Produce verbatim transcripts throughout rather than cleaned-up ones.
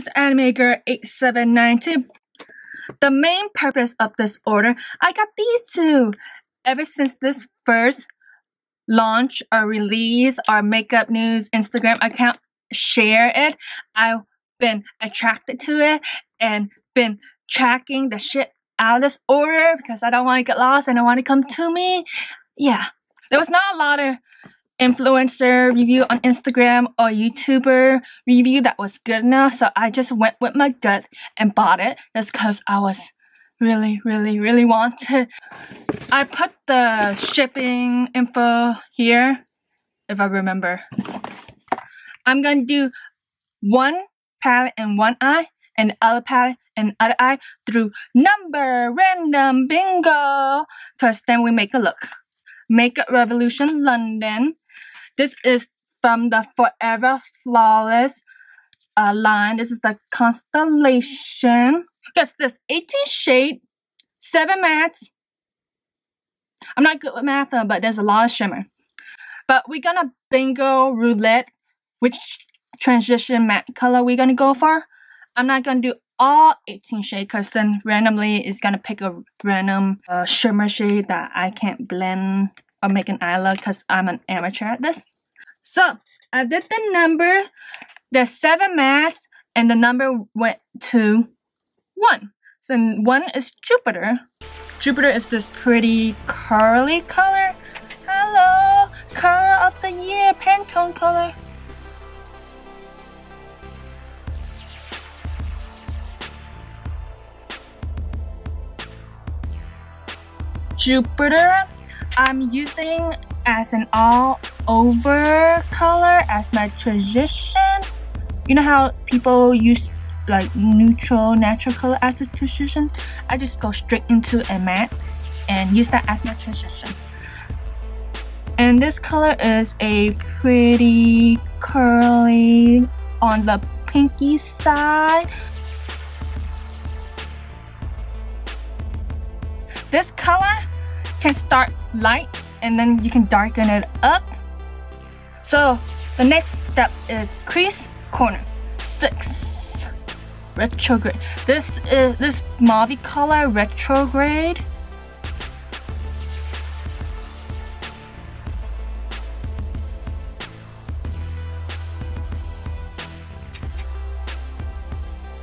is Animaker eight seven nine two. The main purpose of this order, I got these two ever since this first launch or release or makeup news Instagram account share it. I've been attracted to it and been tracking the shit out of this order because I don't want to get lost and I want to come to me. Yeah, there was not a lot of influencer review on Instagram or YouTuber review that was good enough, so I just went with my gut and bought it just because I was really really really wanted. I put the shipping info here if I remember. I'm gonna do one palette and one eye and the other palette and other eye through number random bingo, because then we make a look. Makeup Revolution London. This is from the Forever Flawless uh, line. This is the Constellation. Guess this, eighteen shade, seven mattes. I'm not good with math, but there's a lot of shimmer. But we're gonna bingo roulette which transition matte color we're gonna go for. I'm not gonna do all eighteen shades because then randomly it's gonna pick a random uh, shimmer shade that I can't blend or make an eye look because I'm an amateur at this. So I did the number, the seven mattes, and the number went to one. So one is Jupiter. Jupiter is this pretty curly color. Hello, curl of the year, Pantone color. Jupiter, I'm using as an all over color as my transition. You know how people use like neutral natural color as a transition? I just go straight into a matte and use that as my transition. And this color is a pretty curly on the pinky side. This color can start light and then you can darken it up. So the next step is crease corner six retrograde. This is this mauve color retrograde.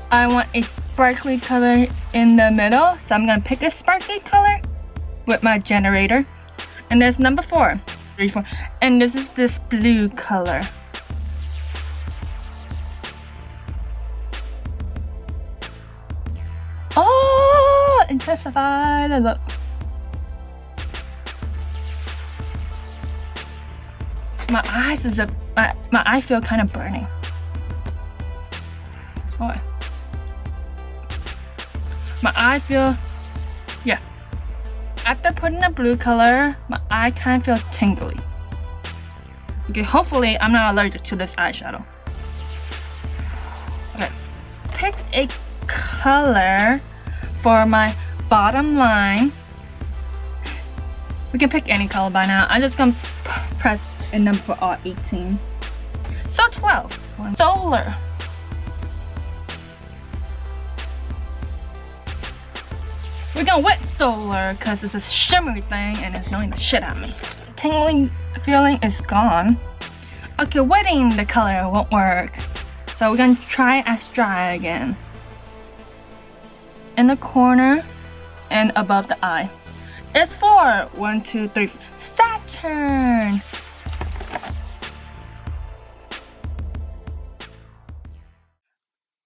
I want a sparkly color in the middle, so I'm gonna pick a sparkly color with my generator. And there's number four, three, four, and this is this blue color. Oh, intensify the look. My eyes is a my my eye feel kind of burning. Oh. My eyes feel, yeah. After putting the blue color, my eye kind of feels tingly. Okay, hopefully I'm not allergic to this eyeshadow. Okay, pick a color for my bottom line. We can pick any color by now. I'm just gonna press a number for all eighteen. So twelve. Solar. We're gonna wet solar because it's a shimmery thing and it's annoying the shit out of me. Tingling feeling is gone. Okay, wetting the color won't work. So we're gonna try as dry again. In the corner and above the eye. It's four. One, two, three. Saturn!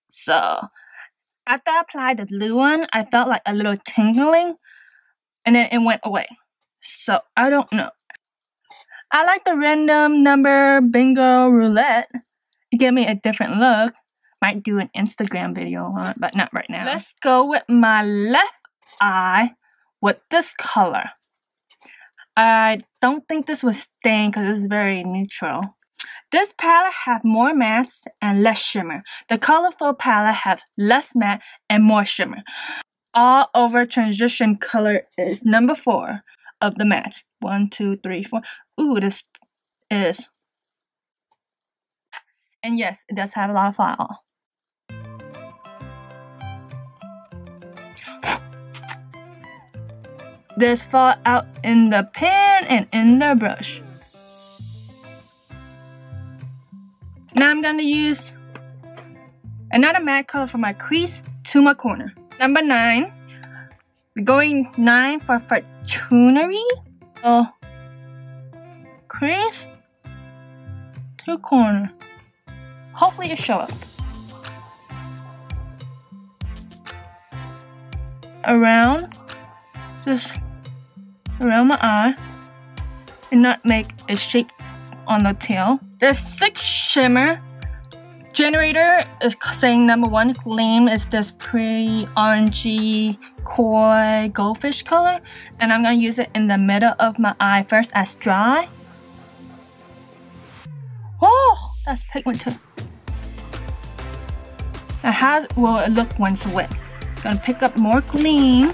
So after I applied the blue one, I felt like a little tingling and then it went away. So I don't know. I like the random number bingo roulette. It gave me a different look. Might do an Instagram video on it, but not right now. Let's go with my left eye with this color. I don't think this will stain because it's very neutral. This palette have more mattes and less shimmer. The colorful palette have less matte and more shimmer. All over transition color is number four of the mattes. One, two, three, four. Ooh, this is. And yes, it does have a lot of file. This falls out in the pan and in the brush. Now I'm going to use another matte color for my crease to my corner. Number nine. We're going nine for Fortunery. So, crease to corner. Hopefully it shows up. Around, just around my eye, and not make a shape on the tail. The sixth shimmer generator is saying number one gleam is this pretty orangey koi goldfish color, and I'm gonna use it in the middle of my eye first as dry. Oh, that's pigment too. Now how will it look when it's wet? Gonna pick up more gleam.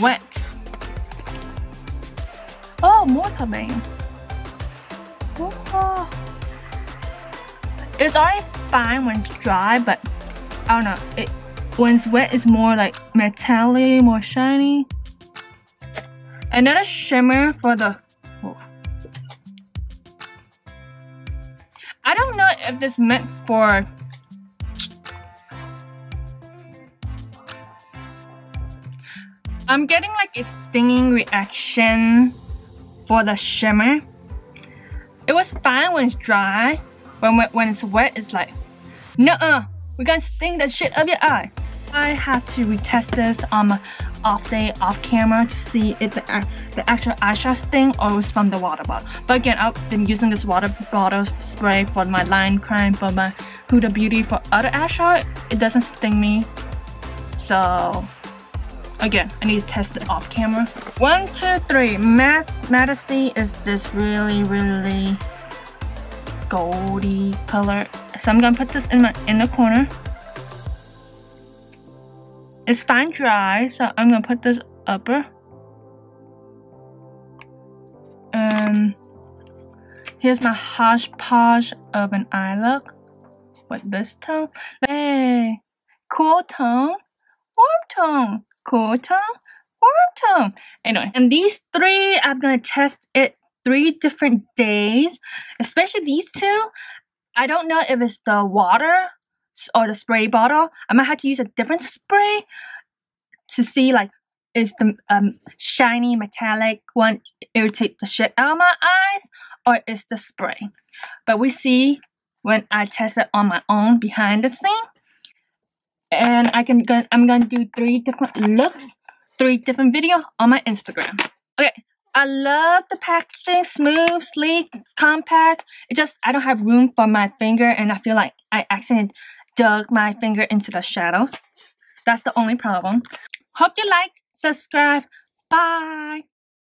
Wet. Oh, more coming. Oh. It's already fine when it's dry, but I don't know. It when it's wet, it's more like metallic, more shiny. Another shimmer for the. Oh. I don't know if this meant for. I'm getting like a stinging reaction for the shimmer. It was fine when it's dry, but when, when it's wet, it's like, nuh-uh, we're gonna sting the shit out of your eye. I have to retest this on my off day, off camera to see if the, uh, the actual eyeshadow sting or it was from the water bottle. But again, I've been using this water bottle spray for my Lime Crime, for my Huda Beauty, for other eyeshadow. It doesn't sting me, so. Again, I need to test it off camera. One, two, three. Matte Majesty is this really, really goldy color. So I'm gonna put this in my inner corner. It's fine dry, so I'm gonna put this upper. And here's my Hodge Podge of an eye look with this tone. Hey, cool tone, warm tone. Cool tone, warm tone. Anyway, and these three, I'm gonna test it three different days. Especially these two. I don't know if it's the water or the spray bottle. I might have to use a different spray to see like is the um shiny metallic one irritate the shit out of my eyes or is the spray. But we see when I test it on my own behind the scene. And I can, I'm gonna do three different looks, three different videos on my Instagram. Okay, I love the packaging, smooth, sleek, compact. It just, I don't have room for my finger and I feel like I accidentally dug my finger into the shadows. That's the only problem. Hope you like, subscribe, bye.